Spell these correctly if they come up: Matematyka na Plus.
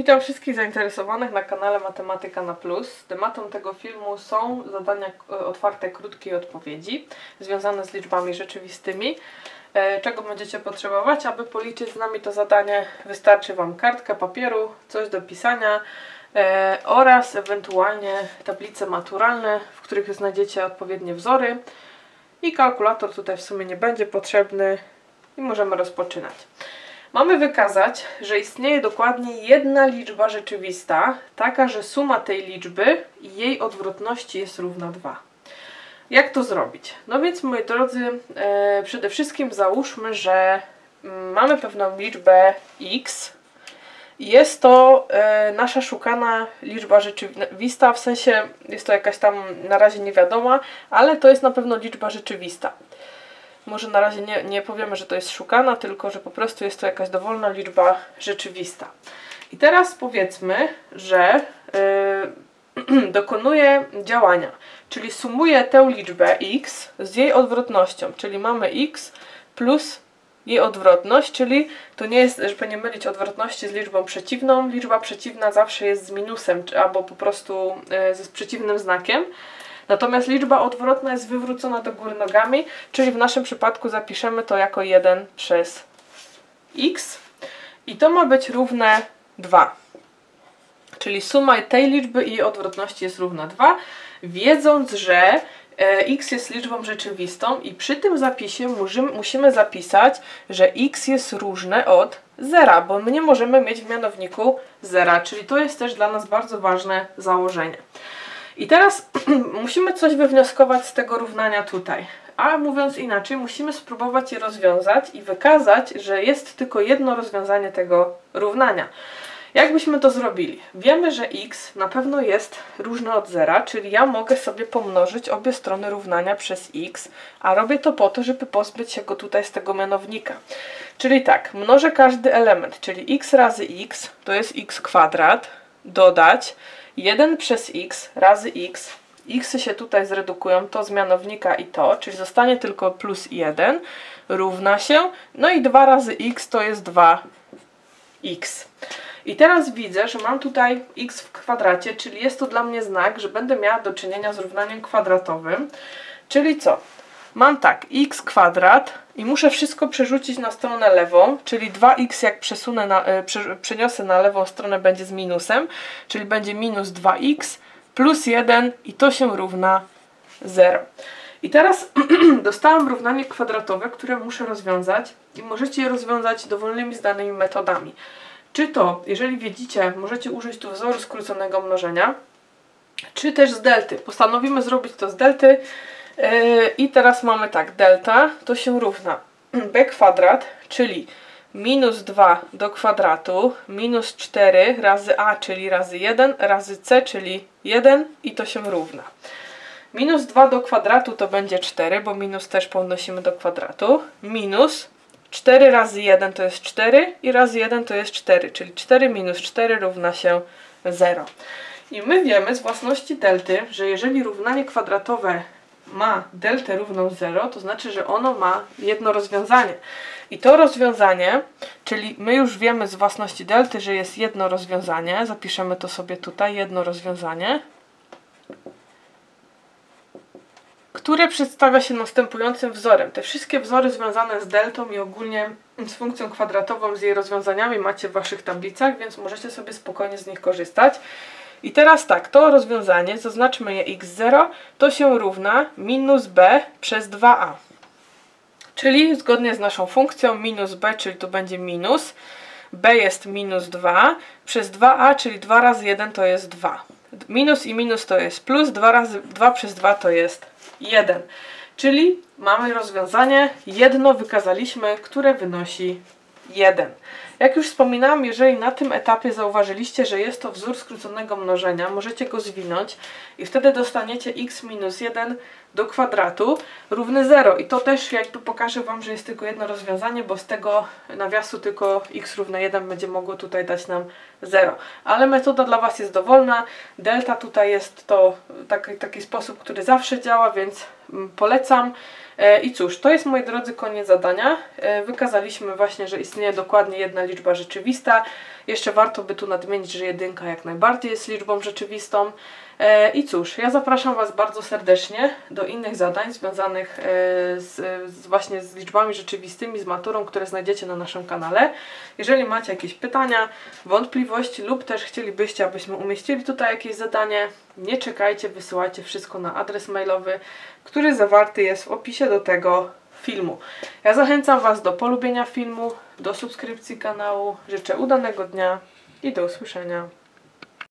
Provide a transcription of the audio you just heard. Witam wszystkich zainteresowanych na kanale Matematyka na Plus. Tematem tego filmu są zadania otwarte krótkiej odpowiedzi związane z liczbami rzeczywistymi. Czego będziecie potrzebować, aby policzyć z nami to zadanie? Wystarczy Wam kartka papieru, coś do pisania oraz ewentualnie tablice maturalne, w których znajdziecie odpowiednie wzory. I kalkulator tutaj w sumie nie będzie potrzebny i możemy rozpoczynać. Mamy wykazać, że istnieje dokładnie jedna liczba rzeczywista, taka, że suma tej liczby i jej odwrotności jest równa 2. Jak to zrobić? No więc, moi drodzy, przede wszystkim załóżmy, że mamy pewną liczbę x. Jest to nasza szukana liczba rzeczywista, w sensie jest to jakaś tam na razie niewiadoma, ale to jest na pewno liczba rzeczywista. Może na razie nie powiemy, że to jest szukana, tylko że po prostu jest to jakaś dowolna liczba rzeczywista. I teraz powiedzmy, że dokonuję działania, czyli sumuję tę liczbę x z jej odwrotnością, czyli mamy x plus jej odwrotność, czyli to nie jest, żeby nie mylić odwrotności z liczbą przeciwną. Liczba przeciwna zawsze jest z minusem, albo po prostu z przeciwnym znakiem. Natomiast liczba odwrotna jest wywrócona do góry nogami, czyli w naszym przypadku zapiszemy to jako 1 przez x i to ma być równe 2. Czyli suma tej liczby i jej odwrotności jest równa 2, wiedząc, że x jest liczbą rzeczywistą i przy tym zapisie musimy zapisać, że x jest różne od zera, bo my nie możemy mieć w mianowniku zera, czyli to jest też dla nas bardzo ważne założenie. I teraz musimy coś wywnioskować z tego równania tutaj, a mówiąc inaczej, musimy spróbować je rozwiązać i wykazać, że jest tylko jedno rozwiązanie tego równania. Jak byśmy to zrobili? Wiemy, że x na pewno jest różne od zera, czyli ja mogę sobie pomnożyć obie strony równania przez x, a robię to po to, żeby pozbyć się go tutaj z tego mianownika. Czyli tak, mnożę każdy element, czyli x razy x to jest x kwadrat, dodać 1 przez x razy x, x się tutaj zredukują, to z mianownika i to, czyli zostanie tylko plus 1, równa się, no i 2 razy x to jest 2x. I teraz widzę, że mam tutaj x w kwadracie, czyli jest to dla mnie znak, że będę miała do czynienia z równaniem kwadratowym, czyli co? Mam tak, x kwadrat i muszę wszystko przerzucić na stronę lewą, czyli 2x jak przeniosę na lewą stronę będzie z minusem, czyli będzie minus 2x plus 1 i to się równa 0. I teraz dostałam równanie kwadratowe, które muszę rozwiązać i możecie je rozwiązać dowolnymi znanymi metodami. Czy to, jeżeli wiedzicie, możecie użyć tu wzoru skróconego mnożenia, czy też z delty. Postanowimy zrobić to z delty. I teraz mamy tak, delta to się równa b kwadrat, czyli minus 2 do kwadratu, minus 4 razy a, czyli razy 1, razy c, czyli 1 i to się równa. Minus 2 do kwadratu to będzie 4, bo minus też podnosimy do kwadratu, minus 4 razy 1 to jest 4 i razy 1 to jest 4, czyli 4 minus 4 równa się 0. I my wiemy z własności delty, że jeżeli równanie kwadratowe ma deltę równą 0, to znaczy, że ono ma jedno rozwiązanie. I to rozwiązanie, czyli my już wiemy z własności delty, że jest jedno rozwiązanie, zapiszemy to sobie tutaj, jedno rozwiązanie, które przedstawia się następującym wzorem. Te wszystkie wzory związane z deltą i ogólnie z funkcją kwadratową, z jej rozwiązaniami macie w waszych tablicach, więc możecie sobie spokojnie z nich korzystać. I teraz tak, to rozwiązanie, zaznaczmy je x0, to się równa minus b przez 2a. Czyli zgodnie z naszą funkcją minus b, czyli to będzie minus, b jest minus 2, przez 2a, czyli 2 razy 1 to jest 2. Minus i minus to jest plus, 2 razy 2 przez 2 to jest 1. Czyli mamy rozwiązanie, jedno wykazaliśmy, które wynosi 1. Jak już wspominałam, jeżeli na tym etapie zauważyliście, że jest to wzór skróconego mnożenia, możecie go zwinąć i wtedy dostaniecie x minus 1 do kwadratu równy 0. I to też jakby pokażę Wam, że jest tylko jedno rozwiązanie, bo z tego nawiasu tylko x równe 1 będzie mogło tutaj dać nam 0. Ale metoda dla Was jest dowolna. Delta tutaj jest to taki sposób, który zawsze działa, więc polecam. I cóż, to jest, moi drodzy, koniec zadania. Wykazaliśmy właśnie, że istnieje dokładnie jedna liczba rzeczywista. Jeszcze warto by tu nadmienić, że jedynka jak najbardziej jest liczbą rzeczywistą. I cóż, ja zapraszam Was bardzo serdecznie do innych zadań związanych właśnie z liczbami rzeczywistymi, z maturą, które znajdziecie na naszym kanale. Jeżeli macie jakieś pytania, wątpliwości lub też chcielibyście, abyśmy umieścili tutaj jakieś zadanie, nie czekajcie, wysyłajcie wszystko na adres mailowy, który zawarty jest w opisie do tego filmu. Ja zachęcam Was do polubienia filmu, do subskrypcji kanału. Życzę udanego dnia i do usłyszenia.